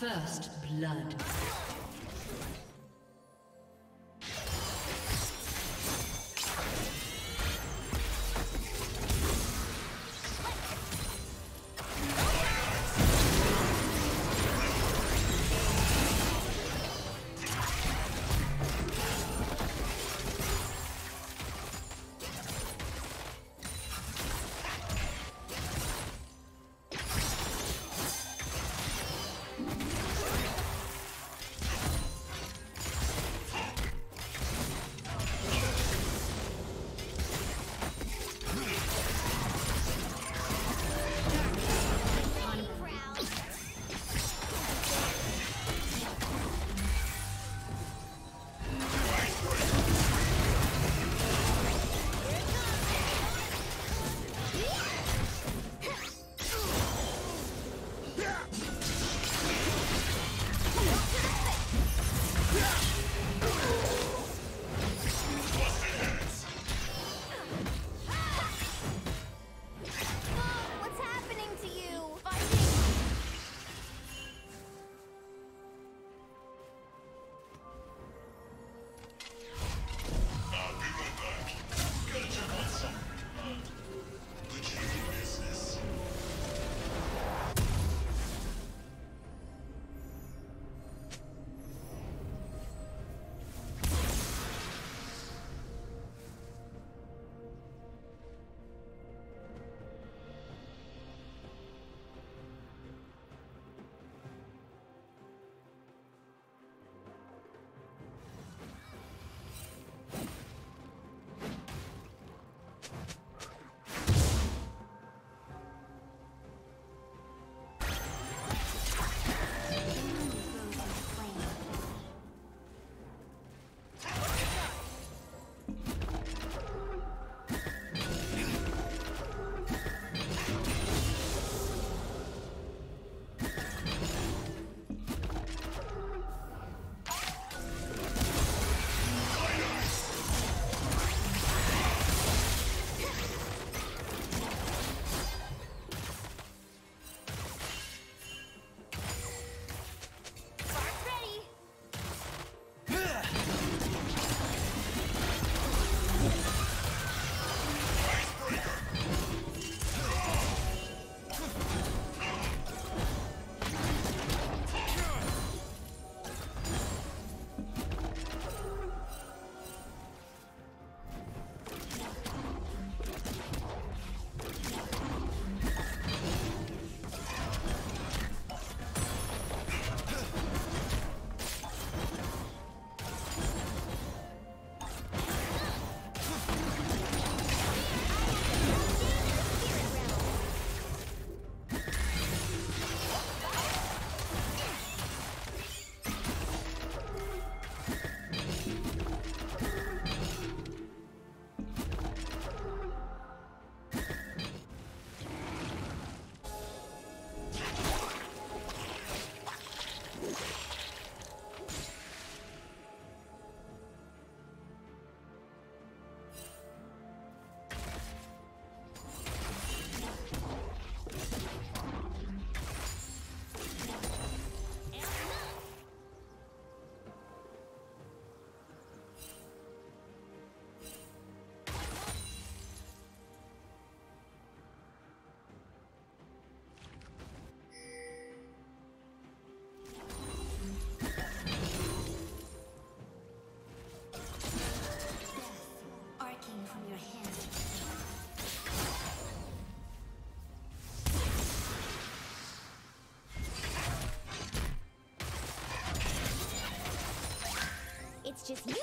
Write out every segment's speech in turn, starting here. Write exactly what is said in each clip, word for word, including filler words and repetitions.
First blood. It's just you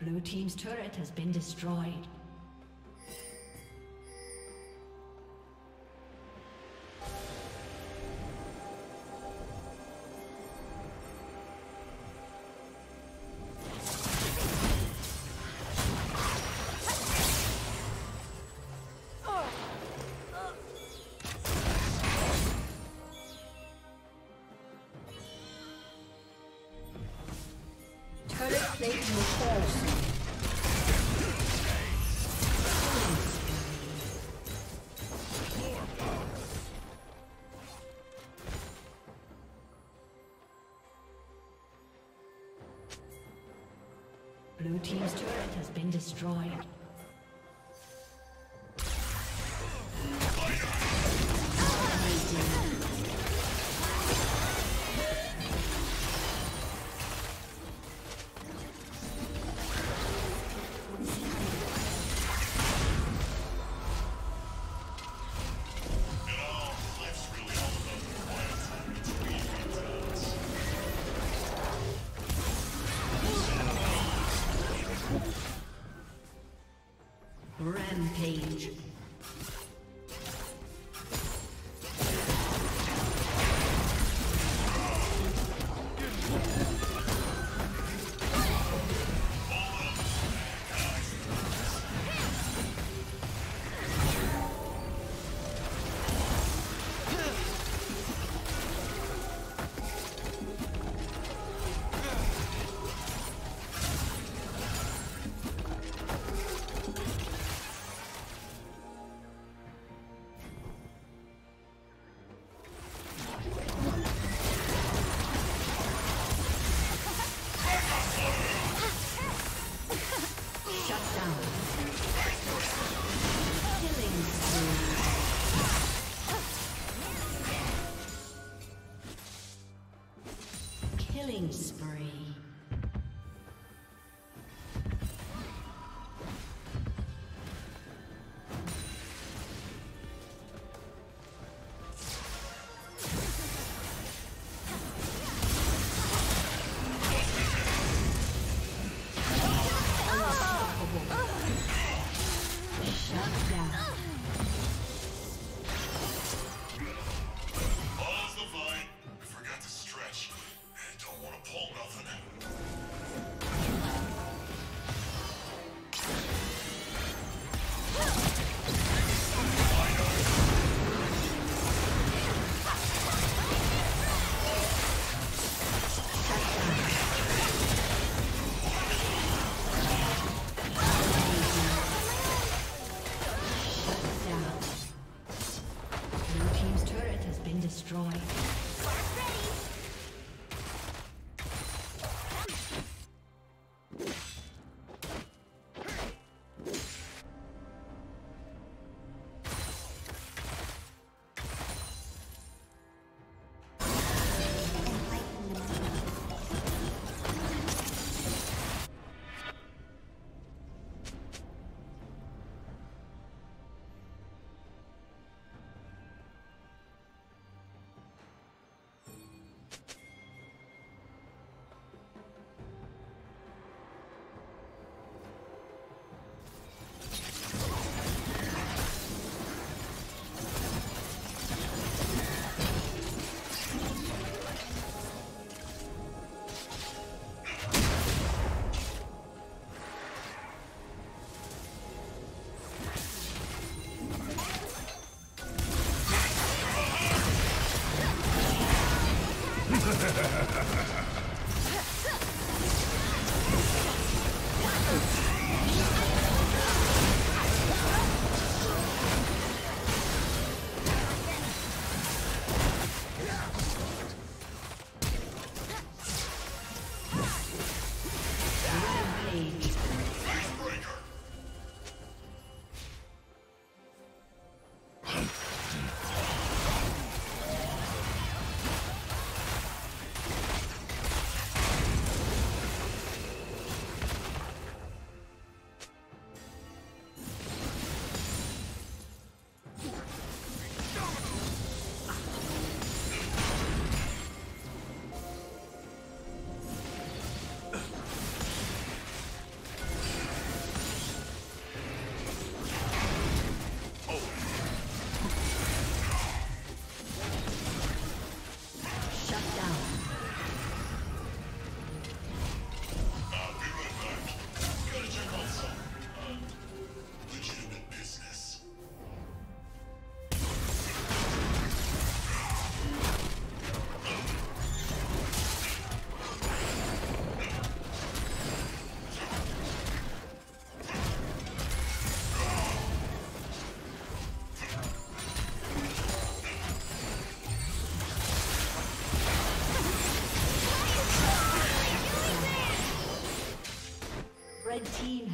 Blue team's turret has been destroyed. Blue team's turret has been destroyed. Rampage.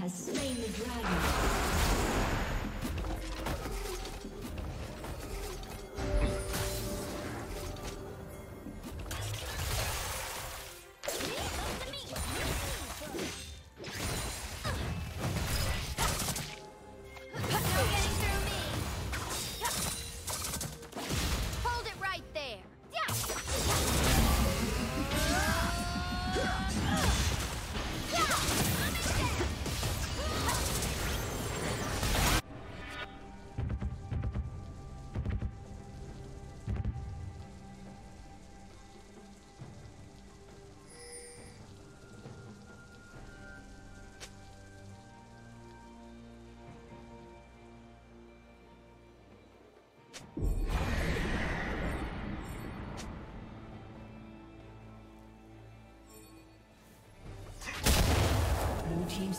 has slain the dragon. Team's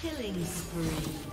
Killing spree.